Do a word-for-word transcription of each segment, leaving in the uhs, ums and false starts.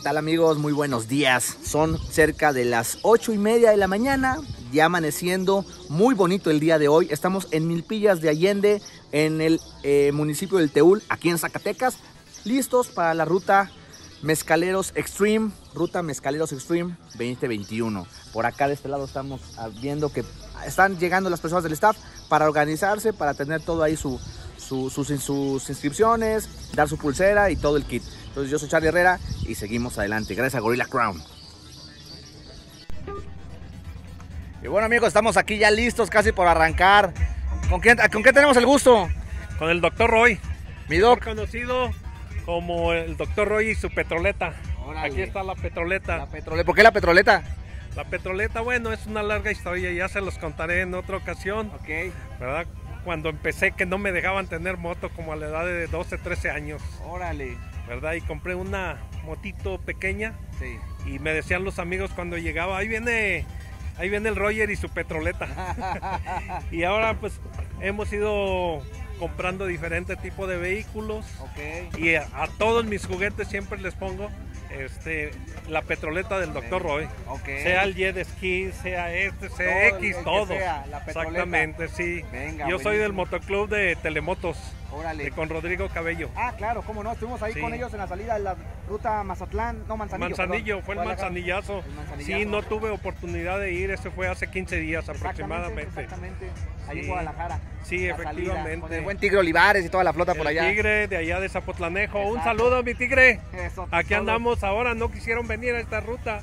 ¿Qué tal, amigos? Muy buenos días. Son cerca de las ocho y media de la mañana, ya amaneciendo. Muy bonito el día de hoy. Estamos en Milpillas de Allende, en el eh, municipio del Teul, aquí en Zacatecas. Listos para la ruta Mezcaleros Extreme, ruta Mezcaleros Extreme veinte veintiuno. Por acá de este lado estamos viendo que están llegando las personas del staff para organizarse, para tener todo ahí su, su, sus, sus inscripciones, dar su pulsera y todo el kit. Entonces yo soy Charly Herrera y seguimos adelante. Gracias a Gorilla Crown. Y bueno, amigos, estamos aquí ya listos casi por arrancar. ¿Con quién, ¿con quién tenemos el gusto? Con el doctor Roy. Mi doc. Conocido como el doctor Roy y su petroleta. Órale. Aquí está la petroleta. La petrole... ¿Por qué la petroleta? La petroleta, bueno, es una larga historia, ya se los contaré en otra ocasión. Ok. ¿Verdad? Cuando empecé que no me dejaban tener moto como a la edad de doce, trece años. Órale. ¿Verdad? Y compré una motito pequeña. Sí. Y me decían los amigos cuando llegaba, ahí viene, ahí viene el Roger y su petroleta. Y ahora pues hemos ido comprando diferentes tipos de vehículos. Okay. Y a, a todos mis juguetes siempre les pongo este, la petroleta del doctor Roy. Okay. Sea el Jet Ski, sea este, sea X, todo. Sea, la exactamente, sí. Venga, yo buenísimo. Soy del motoclub de Telemotos. Órale. De, con Rodrigo Cabello. Ah, claro, cómo no, estuvimos ahí sí. Con ellos en la salida de la ruta Mazatlán, no, Manzanillo. Manzanillo, perdón. Fue el Manzanillazo. el Manzanillazo. Sí, no tuve oportunidad de ir, ese fue hace quince días aproximadamente. Exactamente, ahí sí. En Guadalajara. Sí, efectivamente. Salida, con el buen Tigre Olivares y toda la flota el por allá. Tigre de allá de Zapotlanejo. Exacto. Un saludo, mi Tigre. Eso, aquí todo. Andamos ahora, no quisieron venir a esta ruta.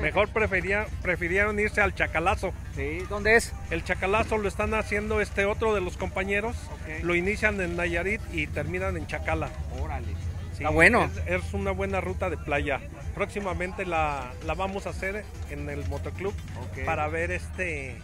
Mejor prefería, prefirieron irse al Chacalazo. Sí, ¿dónde es? El Chacalazo lo están haciendo este otro de los compañeros. Okay. Lo inician en Nayarit y terminan en Chacala. Órale. Sí, está bueno. Es, es una buena ruta de playa. Próximamente la, la vamos a hacer en el motoclub. Okay. Para ver este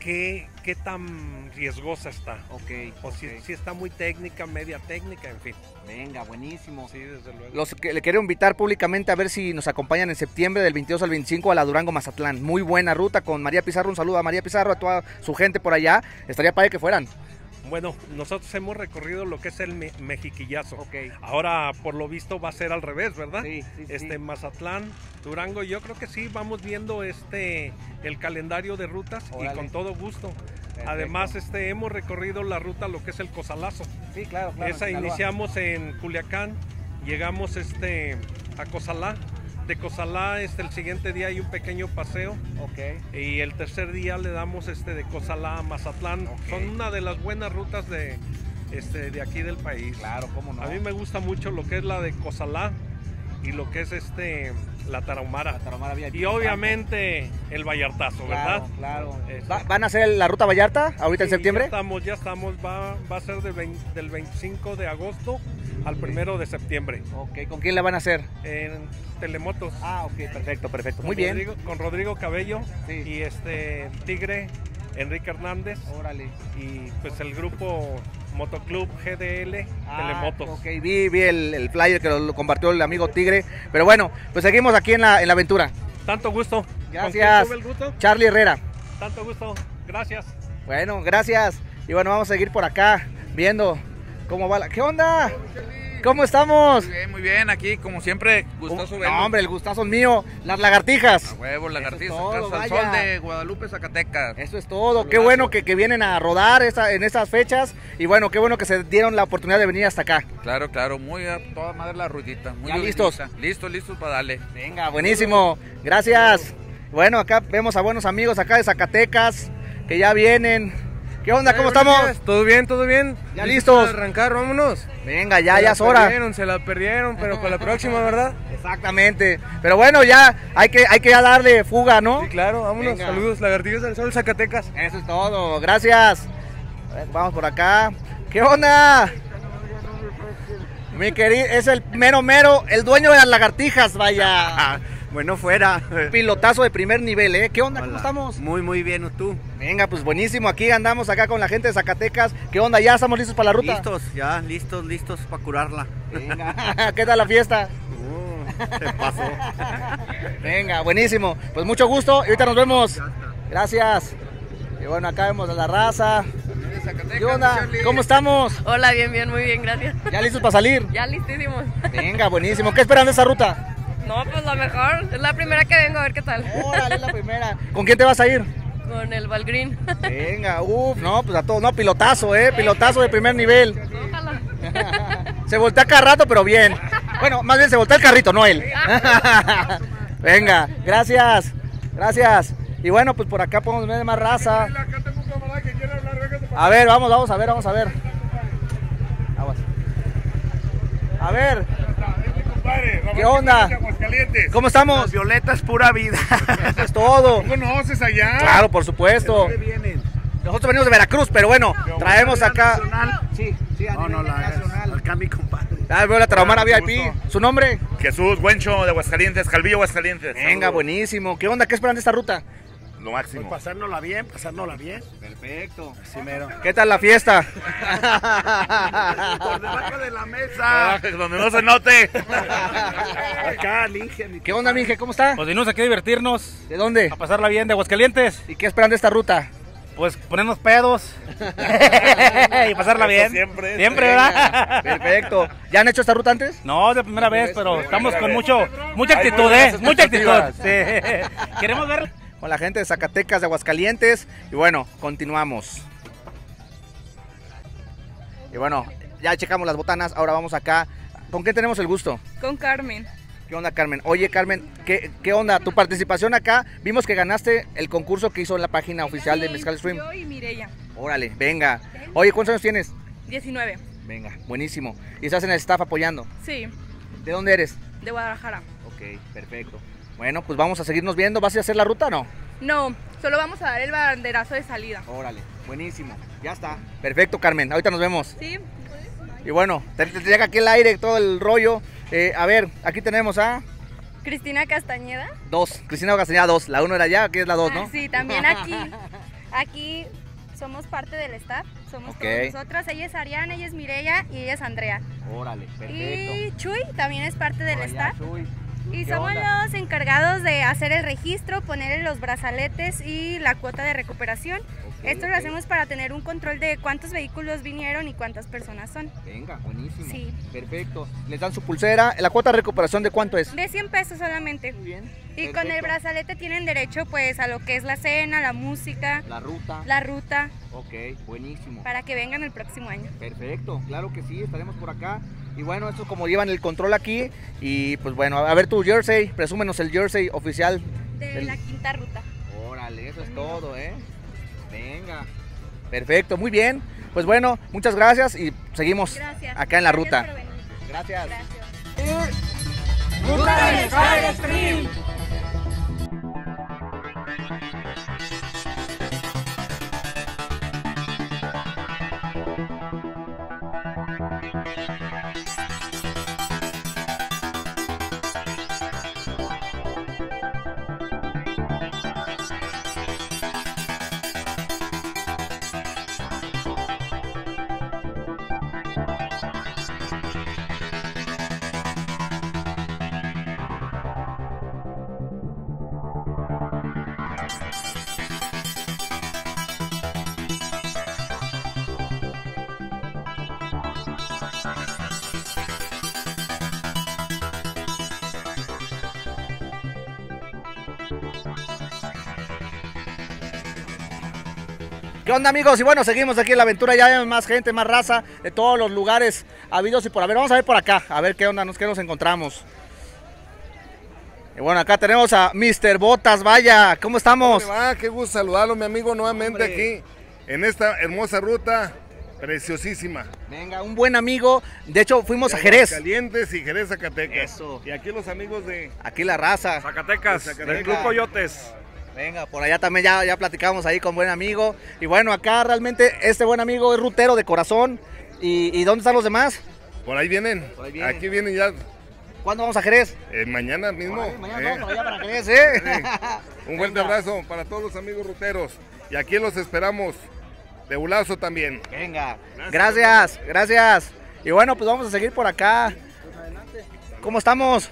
qué, qué tan riesgosa está. Okay. O okay. Si, si está muy técnica, media técnica, en fin. Venga, buenísimo. Sí, desde luego. Los que le quiero invitar públicamente a ver si nos acompañan en septiembre del veintidós al veinticinco a la Durango Mazatlán. Muy buena ruta con María Pizarro. Un saludo a María Pizarro, a toda su gente por allá. Estaría padre que fueran. Bueno, nosotros hemos recorrido lo que es el me Mexiquillazo. Okay. Ahora, por lo visto, va a ser al revés, ¿verdad? Sí, sí, este, sí. Mazatlán, Durango, yo creo que sí, vamos viendo este el calendario de rutas. Órale. Y con todo gusto. Perfecto. Además, este, hemos recorrido la ruta lo que es el Cozalazo. Sí, claro, claro. Esa en iniciamos en Culiacán, llegamos este, a Cozalá. De Cozalá, este, el siguiente día hay un pequeño paseo. Okay. Y el tercer día le damos este, de Cozalá a Mazatlán. Okay. Son una de las buenas rutas de, este, de aquí del país. Claro, cómo no. A mí me gusta mucho lo que es la de Cozalá y lo que es este, la Tarahumara. La Tarahumara vía y obviamente el Vallartazo, claro, ¿verdad? Claro. ¿Va, ¿Van a hacer la ruta Vallarta ahorita sí, en septiembre? Ya estamos, ya estamos. Va, va a ser de veinte, del veinticinco de agosto al primero de septiembre. Ok, ¿con quién la van a hacer? En Telemotos. Ah, ok, perfecto, perfecto. Muy bien. Rodrigo, con Rodrigo Cabello, sí. Y este Tigre, Enrique Hernández. Órale. Y pues el grupo Motoclub G D L. Ah, Telemotos. Ok, vi, vi el, el flyer que lo compartió el amigo Tigre. Pero bueno, pues seguimos aquí en la, en la aventura. Tanto gusto. Gracias. ¿Con quién tuve el gusto? Charly Herrera. Tanto gusto. Gracias. Bueno, gracias. Y bueno, vamos a seguir por acá viendo cómo va la... ¿Qué onda? ¿Cómo estamos? Muy bien, muy bien, aquí como siempre, gustazo. No, hombre, el gustazo mío, las lagartijas. A huevo, lagartijas, al sol de Guadalupe, Zacatecas. Eso es todo, Saludazo. Qué bueno que, que vienen a rodar esta, en estas fechas y bueno, qué bueno que se dieron la oportunidad de venir hasta acá. Claro, claro, muy a toda madre la ruidita. Muy ya listos. Listos, listos para darle. Venga, buenísimo, gracias. Bueno, acá vemos a buenos amigos acá de Zacatecas que ya vienen. ¿Qué onda? ¿Cómo estamos? Todo bien, todo bien. Ya listos. Para arrancar, vámonos. Venga, ya, ya es hora. Se la perdieron, se la perdieron, pero para la próxima, ¿verdad? Exactamente. Pero bueno, ya hay que, hay que ya darle fuga, ¿no? Sí, claro, vámonos. Venga. Saludos, lagartijas del sol, Zacatecas. Eso es todo, gracias. A ver, vamos por acá. ¿Qué onda? Mi querido, es el mero mero, el dueño de las lagartijas, vaya. Bueno, fuera. Pilotazo de primer nivel, ¿eh? ¿Qué onda? Hola. ¿Cómo estamos? Muy, muy bien, ¿tú? Venga, pues buenísimo. Aquí andamos acá con la gente de Zacatecas. ¿Qué onda? ¿Ya estamos listos para la ruta? Listos, ya, listos, listos para curarla. Venga. ¿Qué tal la fiesta? Uh, se pasó. Venga, buenísimo. Pues mucho gusto. Y ahorita nos vemos. Gracias. Y bueno, acá vemos a la raza. ¿Qué onda? ¿Cómo estamos? Hola, bien, bien, muy bien, gracias. ¿Ya listos para salir? Ya listísimos. Venga, buenísimo. ¿Qué esperan de esa ruta? No, pues lo mejor. Es la primera que vengo, a ver qué tal. Órale, es la primera. ¿Con quién te vas a ir? Con el Valgreen. Venga, uff, no, pues a todos, no, pilotazo, eh, pilotazo de primer nivel. Ojalá. Se voltea cada rato, pero bien. Bueno, más bien se voltea el carrito, no él. Venga, gracias, gracias. Y bueno, pues por acá podemos ver más raza. A ver, vamos, vamos a ver, vamos a ver. A ver. ¿Qué onda? ¿Cómo estamos? Las violetas pura vida. Eso es todo. ¿Tú conoces allá? Claro, por supuesto. ¿De dónde vienen? Nosotros venimos de Veracruz, pero bueno, no, traemos acá. Nacional. Sí, sí, a no, nivel no, la nacional. Es, acá mi compadre. Ah, veo la Tarahumara V I P. ¿Su nombre? Jesús Güencho de Aguascalientes, Calvillo, Aguascalientes. Venga, saludos. Buenísimo. ¿Qué onda? ¿Qué esperan de esta ruta? Lo máximo. Pues pasárnosla bien, pasárnosla bien. Perfecto. Así mero. ¿Qué tal la fiesta? Por debajo de la mesa. Donde no se note. Acá, Linge. ¿Qué onda, Linge? ¿Cómo está? Pues venimos aquí a divertirnos. ¿De dónde? A pasarla bien, de Aguascalientes. ¿Y qué esperan de esta ruta? Pues ponernos pedos y pasarla bien. Siempre, siempre, ¿verdad? Perfecto. ¿Ya han hecho esta ruta antes? No, es la primera vez, pero estamos con mucho, mucha actitud, ¿eh? Mucha actitud. Sí. Queremos ver con la gente de Zacatecas, de Aguascalientes. Y bueno, continuamos. Y bueno, ya checamos las botanas, ahora vamos acá. ¿Con quién tenemos el gusto? Con Carmen. ¿Qué onda, Carmen? Oye, Carmen, ¿qué, qué onda? Tu participación acá, vimos que ganaste el concurso que hizo la página oficial de Mezcal Stream. Yo y Mireya. Órale, venga. Oye, ¿cuántos años tienes? diecinueve. Venga, buenísimo. ¿Y estás en el staff apoyando? Sí. ¿De dónde eres? De Guadalajara. Ok, perfecto. Bueno, pues vamos a seguirnos viendo. ¿Vas a ir a hacer la ruta o no? No, solo vamos a dar el banderazo de salida. Órale, buenísimo. Ya está. Perfecto, Carmen. Ahorita nos vemos. Sí. Y bueno, te, te llega aquí el aire, todo el rollo. Eh, a ver, aquí tenemos a... Cristina Castañeda. Dos, Cristina Castañeda dos. La uno era allá, aquí es la dos, ah, ¿no? Sí, también aquí. Aquí somos parte del staff. Somos okay. Todos nosotras. Ella es Ariana, ella es Mireya y ella es Andrea. Órale, perfecto. Y Chuy también es parte del allá, staff. Chuy. Y somos onda? los encargados de hacer el registro, ponerle los brazaletes y la cuota de recuperación. Okay, Esto okay. lo hacemos para tener un control de cuántos vehículos vinieron y cuántas personas son. Venga, buenísimo. Sí. Perfecto. Les dan su pulsera. ¿La cuota de recuperación de cuánto es? De cien pesos solamente. Muy bien. Y perfecto. Con el brazalete tienen derecho pues a lo que es la cena, la música. La ruta. La ruta. Ok, buenísimo. Para que vengan el próximo año. Perfecto, claro que sí, estaremos por acá. Y bueno, esto es como llevan el control aquí. Y pues bueno, a ver tu jersey, presúmenos el jersey oficial. De del... la quinta ruta. Órale, eso es todo, ¿eh? Venga. Perfecto, muy bien. Pues bueno, muchas gracias y seguimos gracias. acá en la gracias ruta. Gracias. Gracias. Ruta de Mezcal Stream. ¿Qué onda, amigos? Y bueno, seguimos aquí en la aventura, ya hay más gente, más raza, de todos los lugares habidos y por haber. Vamos a ver por acá, a ver qué onda, qué nos encontramos. Y bueno, acá tenemos a míster Botas, vaya, ¿cómo estamos? ¿Cómo va? Qué gusto saludarlo, mi amigo, nuevamente. Hombre, aquí, en esta hermosa ruta, preciosísima. Venga, un buen amigo, de hecho fuimos de a Jerez. Calientes y Jerez, Zacatecas. Eso. Y aquí los amigos de... Aquí la raza. Zacatecas, Zacatecas. Del Club Coyotes. Venga, por allá también ya, ya platicamos ahí con buen amigo. Y bueno, acá realmente este buen amigo es rutero de corazón. ¿Y, y dónde están los demás? Por ahí vienen, por ahí vienen. Aquí vienen ya. ¿Cuándo vamos a Jerez? Eh, mañana mismo. Ahí, mañana eh. vamos allá para Jerez, ¿eh? Sí. Un fuerte abrazo para todos los amigos ruteros. Y aquí los esperamos de Ulazo también. Venga, gracias, gracias, gracias. Y bueno, pues vamos a seguir por acá. Pues adelante. ¿Cómo estamos?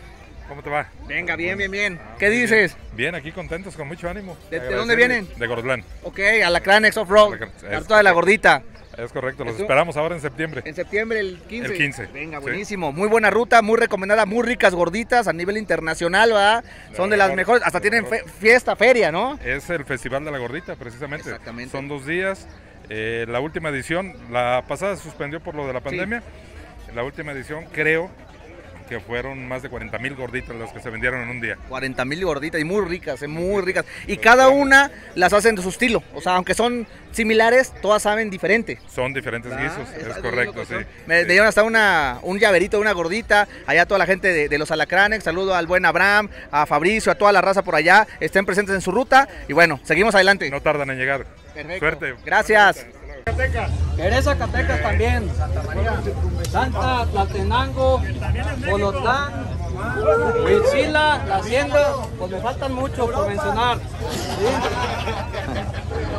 ¿Cómo te va? Venga, bien, bien, bien. Ah, ¿Qué bien, dices? Bien, aquí contentos, con mucho ánimo. ¿De, ¿de dónde vienen? De Gordotlán. Ok, a la Clan Ex Off Road, la, la ruta de la gordita. Es correcto, los ¿Eso? esperamos ahora en septiembre. En septiembre, el quince. El quince. Venga, buenísimo. Sí. Muy buena ruta, muy recomendada, muy ricas gorditas a nivel internacional, ¿verdad? La Son de las mejores, hasta la tienen fe, fiesta, feria, ¿no? Es el Festival de la Gordita, precisamente. Exactamente. Son dos días. Eh, la última edición, la pasada se suspendió por lo de la pandemia. Sí. La última edición, creo que fueron más de cuarenta mil gorditas las que se vendieron en un día. cuarenta mil gorditas y muy ricas, muy ricas. Y cada una las hacen de su estilo. O sea, aunque son similares, todas saben diferente. Son diferentes ah, guisos, es, es correcto, sí. Me sí. dieron hasta una, un llaverito de una gordita. Allá toda la gente de, de los Alacranes. Saludo al buen Abraham, a Fabricio, a toda la raza por allá. Estén presentes en su ruta. Y bueno, seguimos adelante. No tardan en llegar. Perfecto. Suerte. Gracias. Zacatecas. Jerez, Zacatecas eh, también. Santa María, Santa, Tlatenango, Bolotlán, Huitzila, La Hacienda, pues me faltan mucho por mencionar. ¿Sí?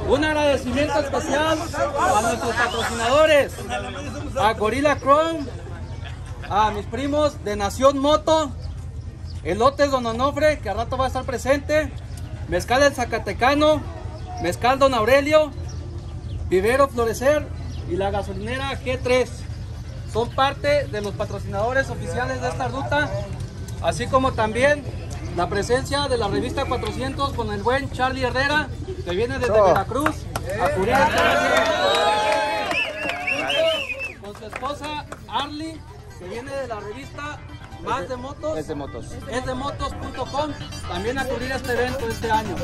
Un agradecimiento especial a nuestros patrocinadores, a Gorilla Crown, a mis primos de Nación Moto, Elotes Don Onofre, que al rato va a estar presente, Mezcal El Zacatecano, Mezcal Don Aurelio, Vivero Florecer y la gasolinera G tres son parte de los patrocinadores oficiales de esta ruta, así como también la presencia de la revista cuatrocientos con el buen Charly Herrera, que viene desde oh. Veracruz a cubrir el trabajo, con su esposa Arly, que viene de la revista Más de Motos, es de motos, es de motos punto com, también a cubrir este evento este año.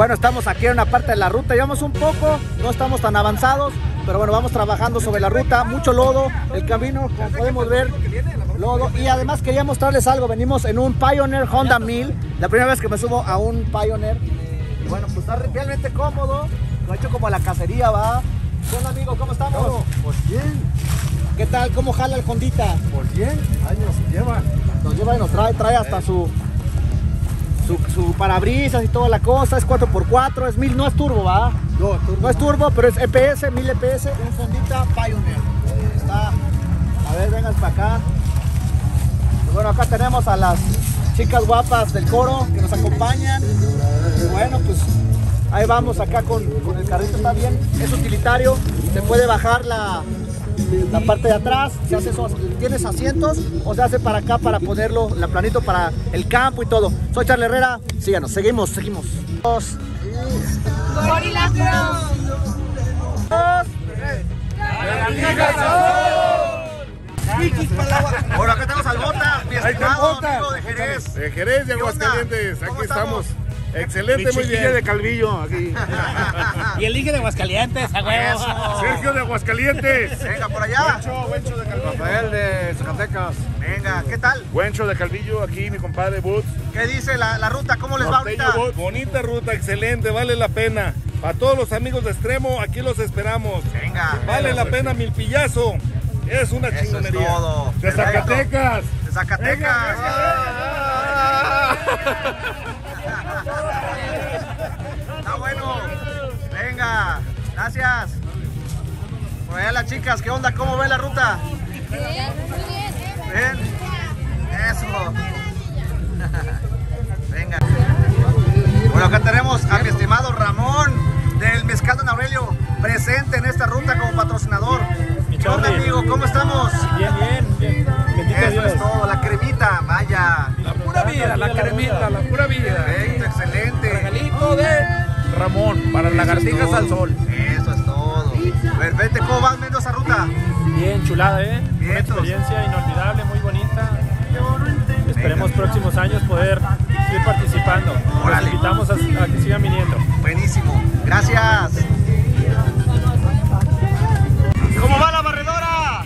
bueno, estamos aquí en una parte de la ruta, llevamos un poco, no estamos tan avanzados, pero bueno, vamos trabajando sobre la ruta, mucho lodo, el camino, como podemos ver, lodo, y además quería mostrarles algo, venimos en un Pioneer Honda mil, la primera vez que me subo a un Pioneer, y bueno, pues está realmente cómodo, lo he hecho como a la cacería, va. Bueno, amigo, ¿cómo estamos? Por cien. ¿Qué tal? ¿Cómo jala el Hondita? Por cien años lleva. Nos lleva y nos trae, trae hasta su... Su, su parabrisas y toda la cosa, es cuatro por cuatro, es mil, no es turbo, ¿va? No, turbo, no es turbo, pero es E P S, mil E P S, un Fondita Pioneer. Ahí está. A ver, vengan para acá. Pues bueno, acá tenemos a las chicas guapas del coro que nos acompañan. Y bueno, pues ahí vamos acá con, con el carrito, está bien, es utilitario, se puede bajar la, la parte de atrás, se hace esos, tienes asientos o se hace para acá para ponerlo, la planito para el campo y todo. Soy Charly Herrera, síganos, seguimos, seguimos. Dos. Gorilla Crown. Dos. Tres. Bueno, acá estamos al Bota, mi estimado amigo de Jerez. De Jerez, de Aguascalientes, aquí estamos. Excelente, muy bien. De Calvillo, aquí. Y el Tigre de Aguascalientes, a huevo. Sergio de Aguascalientes. Venga, por allá. Buencho de Calvillo. Rafael de Zacatecas. Venga, ¿qué tal? Buencho de Calvillo, aquí mi compadre Boots. ¿Qué dice la, la ruta? ¿Cómo les Norteño va ahorita? Boots. Bonita ruta, excelente, vale la pena. Para todos los amigos de Extremo, aquí los esperamos. Venga. Vale venga, la pues. pena, Milpillazo. Es una Eso chingonería. Es todo. De Perfecto. Zacatecas. De Zacatecas. Venga, ah, está bueno, venga, gracias. Por allá las chicas, ¿qué onda? ¿Cómo ve la ruta? Bien, muy bien. Bien, eso. Venga. Bueno, acá tenemos a mi estimado Ramón del Mezcal Don Aurelio, presente en esta ruta como patrocinador. ¿Qué onda, amigo? ¿Cómo estamos? Bien, bien, bien. Eso es todo, la cremita, vaya. La pura vida, la cremita, la pura vida. Perfecto, excelente. Regalito de Ramón, para lagartijas al sol. Eso es todo. Perfecto, ¿cómo vas viendo esa ruta? Bien, chulada, ¿eh? Bien, una experiencia inolvidable, muy bonita. Esperemos próximos años poder seguir participando. Los invitamos a que sigan viniendo. Buenísimo, gracias. ¿Cómo va la barredora?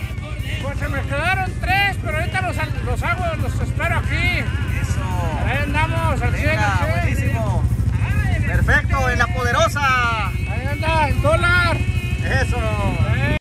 Pues se me quedaron tres, pero ahorita los, los hago, los espero aquí. Eso. Ahí andamos, al cielo. Buenísimo. Ay, perfecto, en la poderosa. Ahí anda el dólar. Eso. Eh.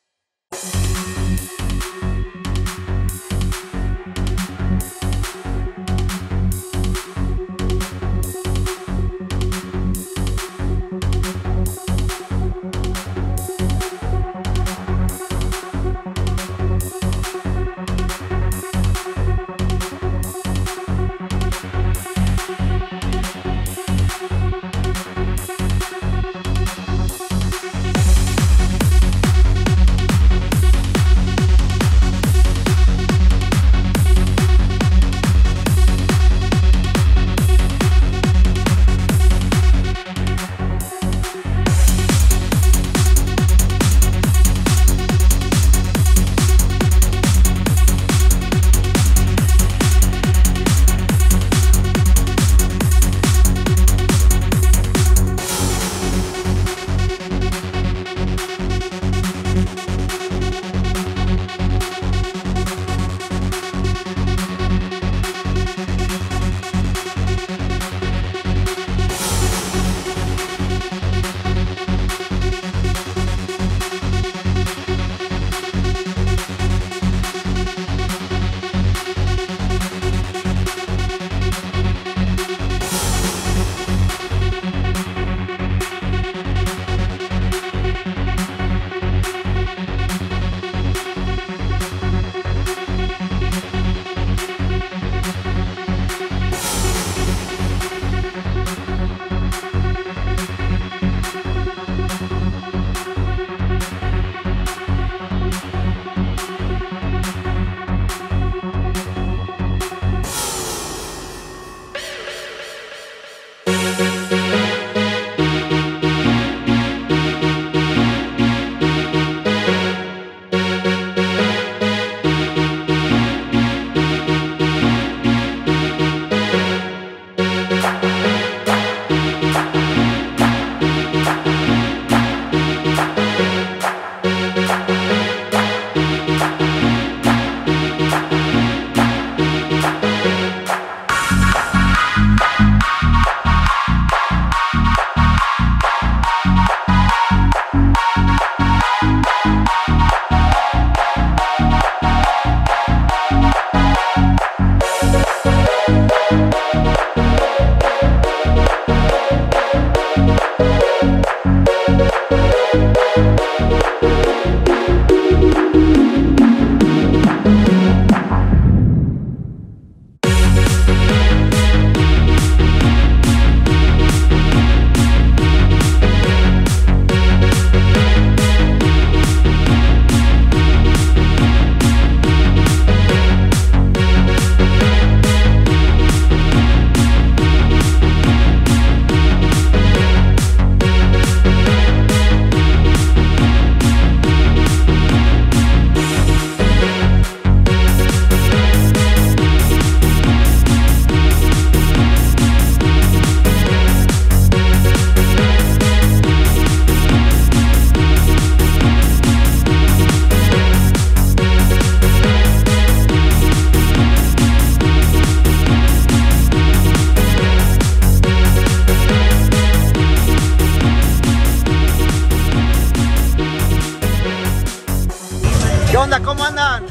onda? ¿Cómo andan?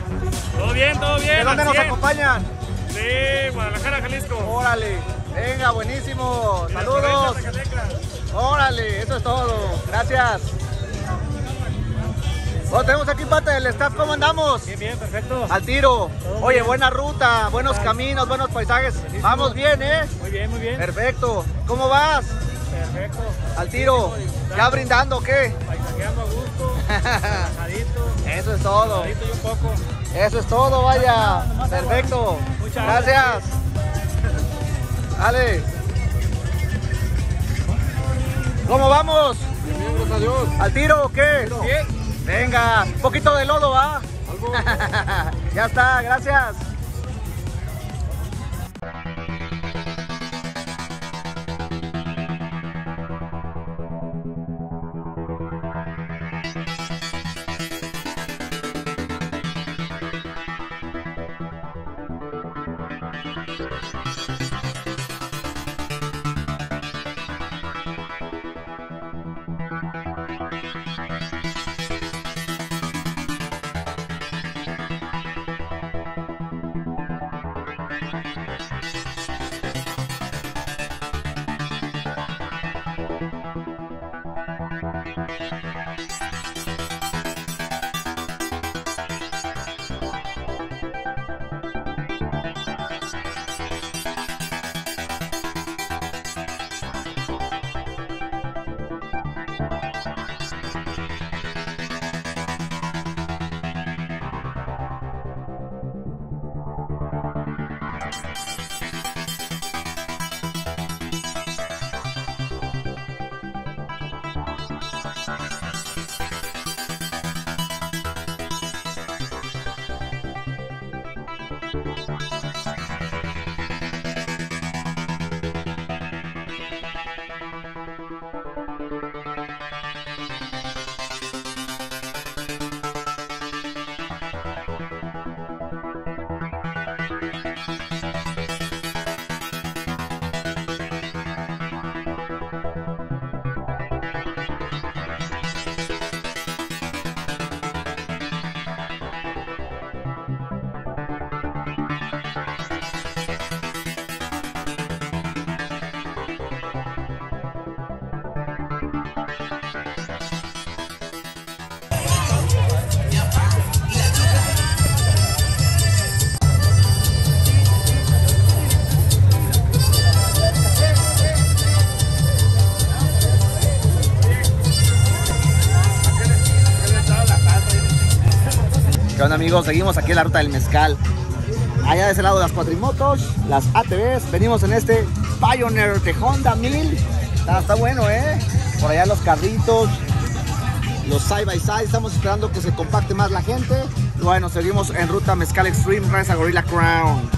Todo bien, todo bien. ¿De dónde nos acompañan? De Guadalajara, Jalisco. Órale, venga, buenísimo. Saludos. Órale, eso es todo. Gracias. Bueno, tenemos aquí parte del staff, ¿cómo andamos? Bien, bien, perfecto. Al tiro. Oye, bien. Buena ruta, buenos caminos, buenos paisajes. Buenísimo. Vamos bien, ¿eh? Muy bien, muy bien. Perfecto. ¿Cómo vas? Perfecto. Al tiro. ¿Ya brindando qué? Paisajeando a gusto, relajadito. Eso es todo. Relajadito y un poco. Eso es todo, vaya. No, no, no, perfecto. Muchas gracias. Gracias. Dale. ¿Cómo vamos? Bien, bien, gracias a Dios. ¿Al tiro o qué? Bien. Venga, un poquito de lodo, ¿va? ¿Algo? Ya está, gracias. Amigos, seguimos aquí en la ruta del mezcal. Allá de ese lado las cuatrimotos, las A T Vs, venimos en este Pioneer de Honda mil. Está, está bueno, ¿eh? Por allá los carritos, los side by side. Estamos esperando que se compacte más la gente. Bueno, seguimos en ruta Mezcal Extreme, gracias a Gorilla Crown.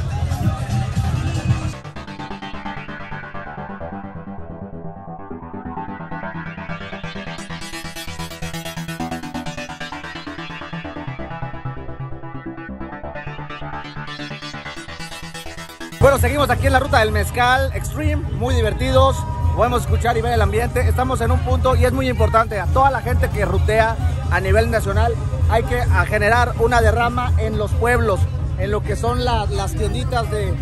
Bueno, seguimos aquí en la ruta del Mezcal Extreme, muy divertidos, podemos escuchar y ver el ambiente. Estamos en un punto y es muy importante, a toda la gente que rutea a nivel nacional, hay que generar una derrama en los pueblos, en lo que son la, las tienditas de,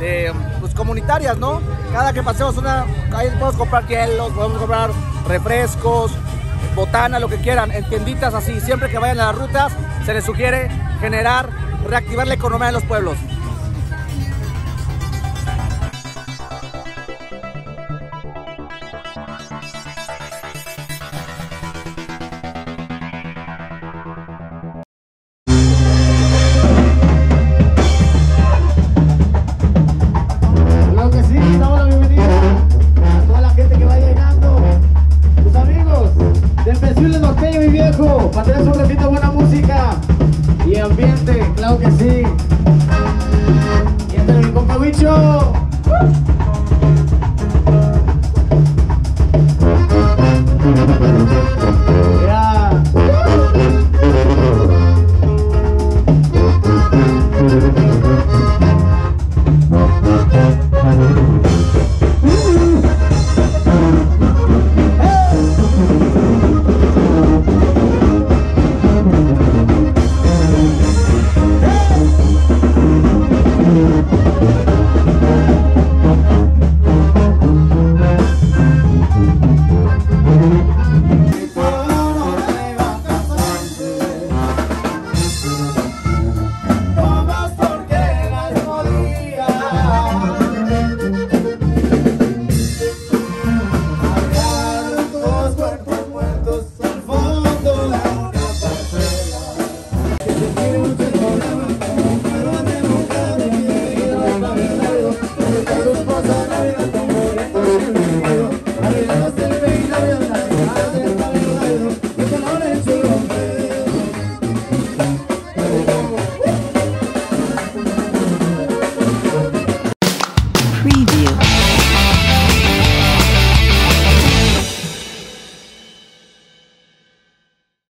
de pues, comunitarias, ¿no? Cada que pasemos una, ahí podemos comprar hielos, podemos comprar refrescos, botana, lo que quieran, en tienditas así. Siempre que vayan a las rutas, se les sugiere generar, reactivar la economía de los pueblos. Claro que sí. Y este es mi compa Bicho.